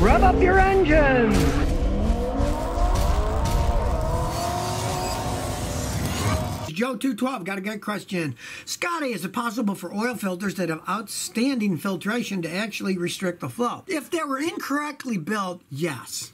Rev up your engine! Joe212, got a good question. Scotty, is it possible for oil filters that have outstanding filtration to actually restrict the flow? If they were incorrectly built, yes.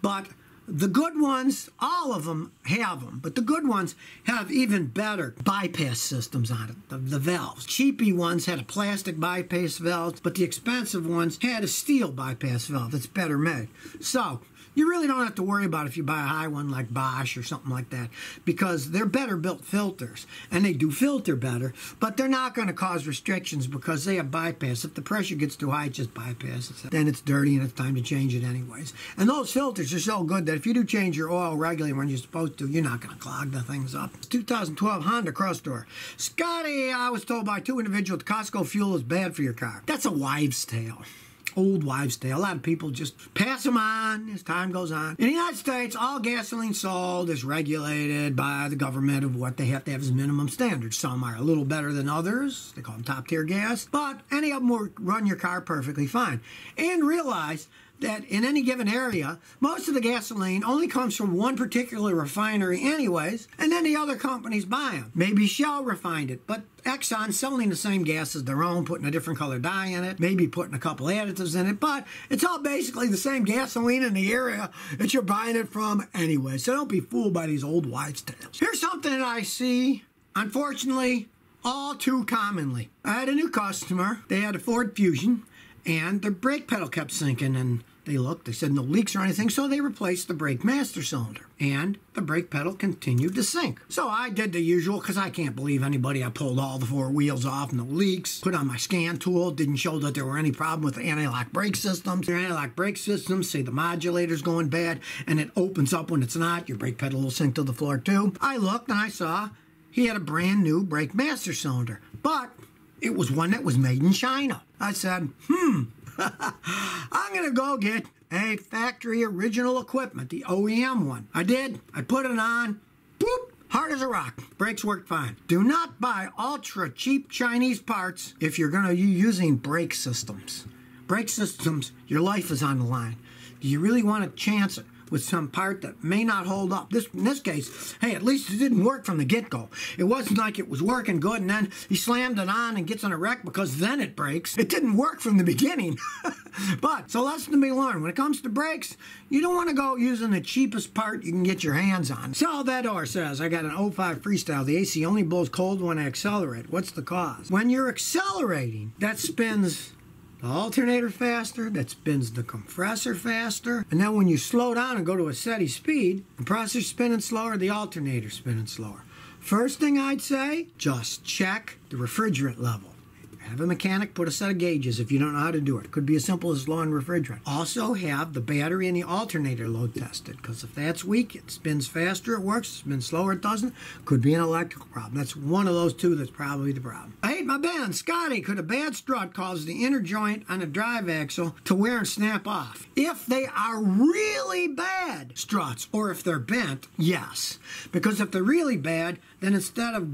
But the good ones, all of them have them, but the good ones have even better bypass systems on it, the valves. Cheapy ones had a plastic bypass valve, but the expensive ones had a steel bypass valve that's better made. So you really don't have to worry about if you buy a high one like Bosch or something like that, because they're better built filters and they do filter better, but they're not going to cause restrictions because they have bypass. If the pressure gets too high, it just bypasses it. Then it's dirty and it's time to change it anyways. And those filters are so good that if you do change your oil regularly when you're supposed to, you're not going to clog the things up. 2012 Honda Crosstour. Scotty, I was told by two individuals Costco fuel is bad for your car. That's a wives' tale. Old wives' tale. A lot of people just pass them on as time goes on. In the United States, all gasoline sold is regulated by the government of what they have to have as minimum standards. Some are a little better than others. They call them top-tier gas. But any of them will run your car perfectly fine. And realize that in any given area, most of the gasoline only comes from one particular refinery anyways, and then the other companies buy them. Maybe Shell refined it, but Exxon's selling the same gas as their own, putting a different color dye in it, maybe putting a couple additives in it, but it's all basically the same gasoline in the area that you're buying it from anyway. So don't be fooled by these old wives' tales. Here's something that I see, unfortunately, all too commonly. I had a new customer. They had a Ford Fusion, and their brake pedal kept sinking, and they looked, they said no leaks or anything, so they replaced the brake master cylinder. And the brake pedal continued to sink. So I did the usual, because I can't believe anybody. I pulled all the four wheels off, no leaks, put on my scan tool, didn't show that there were any problem with the anti-lock brake systems. Your anti-lock brake systems say the modulator's going bad, and it opens up when it's not. Your brake pedal will sink to the floor too. I looked and I saw he had a brand new brake master cylinder, but it was one that was made in China. I said, I'm going to go get a factory original equipment, the OEM one. I did. I put it on. Boop. Hard as a rock. Brakes worked fine. Do not buy ultra cheap Chinese parts if you're going to be using brake systems. Brake systems, your life is on the line. Do you really want to chance it with some part that may not hold up? In this case, hey, at least it didn't work from the get-go. It wasn't like it was working good and then he slammed it on and gets in a wreck because then it breaks. It didn't work from the beginning. But, so lesson to be learned. When it comes to brakes, you don't want to go using the cheapest part you can get your hands on. Salvador says, I got an 05 Freestyle. The AC only blows cold when I accelerate. What's the cause? When you're accelerating, that spins the alternator faster, that spins the compressor faster, and then when you slow down and go to a steady speed, the compressor's spinning slower, the alternator's spinning slower. First thing I'd say, just check the refrigerant level. Have a mechanic put a set of gauges if you don't know how to do it. It could be as simple as lawn refrigerant. Also have the battery and the alternator load tested, because if that's weak, it spins faster, it works, it spins slower, it doesn't. Could be an electrical problem. That's one of those two that's probably the problem. I hate my band. Scotty, could a bad strut cause the inner joint on a drive axle to wear and snap off? If they are really bad struts, or if they're bent, yes. Because if they're really bad, then instead of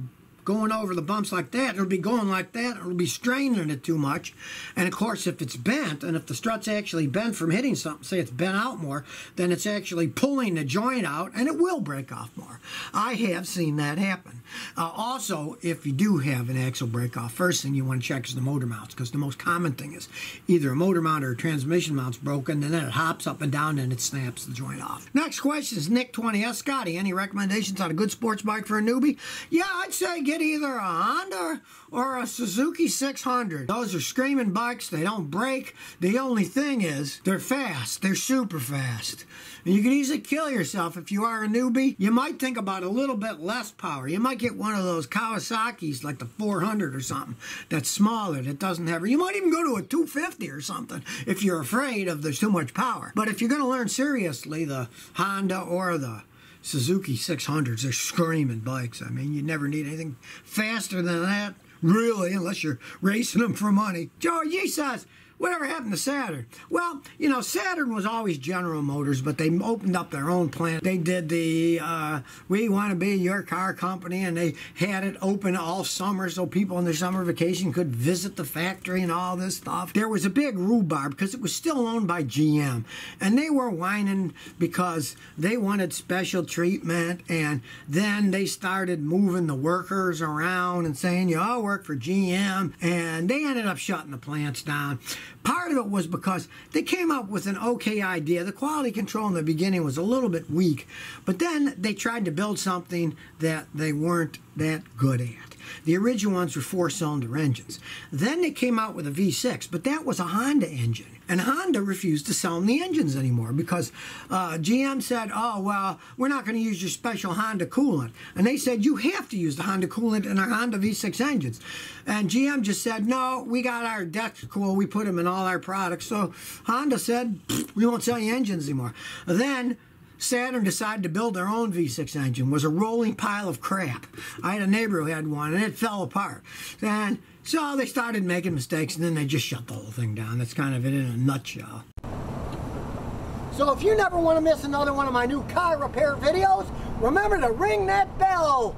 going over the bumps like that, it'll be going like that, it'll be straining it too much. And of course, if it's bent, and if the strut's actually bent from hitting something, say it's bent out more, then it's actually pulling the joint out and it will break off more. I have seen that happen. Also, if you do have an axle break off, first thing you want to check is the motor mounts, because the most common thing is either a motor mount or a transmission mount's broken, and then it hops up and down and it snaps the joint off. Next question is Nick20S. Scotty, any recommendations on a good sports bike for a newbie? Yeah, I'd say get either a Honda or a Suzuki 600. Those are screaming bikes. They don't break. The only thing is they're fast. They're super fast. And you can easily kill yourself if you are a newbie. You might think about a little bit less power. You might get one of those Kawasaki's like the 400 or something that's smaller, that doesn't have, you might even go to a 250 or something if you're afraid of there's too much power. But if you're going to learn seriously, the Honda or the Suzuki 600s are screaming bikes. I mean, you never need anything faster than that, really, unless you're racing them for money. George Jesus, Whatever happened to Saturn? Well, you know, Saturn was always General Motors, but they opened up their own plant. They did the, we want to be your car company, and they had it open all summer so people on their summer vacation could visit the factory and all this stuff. There was a big rhubarb because it was still owned by GM, and they were whining because they wanted special treatment, and then they started moving the workers around and saying, you all work for GM, and they ended up shutting the plants down. Part of it was because they came up with an okay idea. The quality control in the beginning was a little bit weak, but then they tried to build something that they weren't that good at. The original ones were four-cylinder engines. Then they came out with a V6, but that was a Honda engine. And Honda refused to sell them the engines anymore because GM said, oh, well, we're not going to use your special Honda coolant. And they said, you have to use the Honda coolant in our Honda V6 engines. And GM just said, no, we got our Dexcool. We put them in all our products. So Honda said, we won't sell you engines anymore. Then Saturn decided to build their own V6 engine. It was a rolling pile of crap. I had a neighbor who had one, and it fell apart. And so they started making mistakes, and then they just shut the whole thing down. That's kind of it in a nutshell. So if you never want to miss another one of my new car repair videos, remember to ring that bell.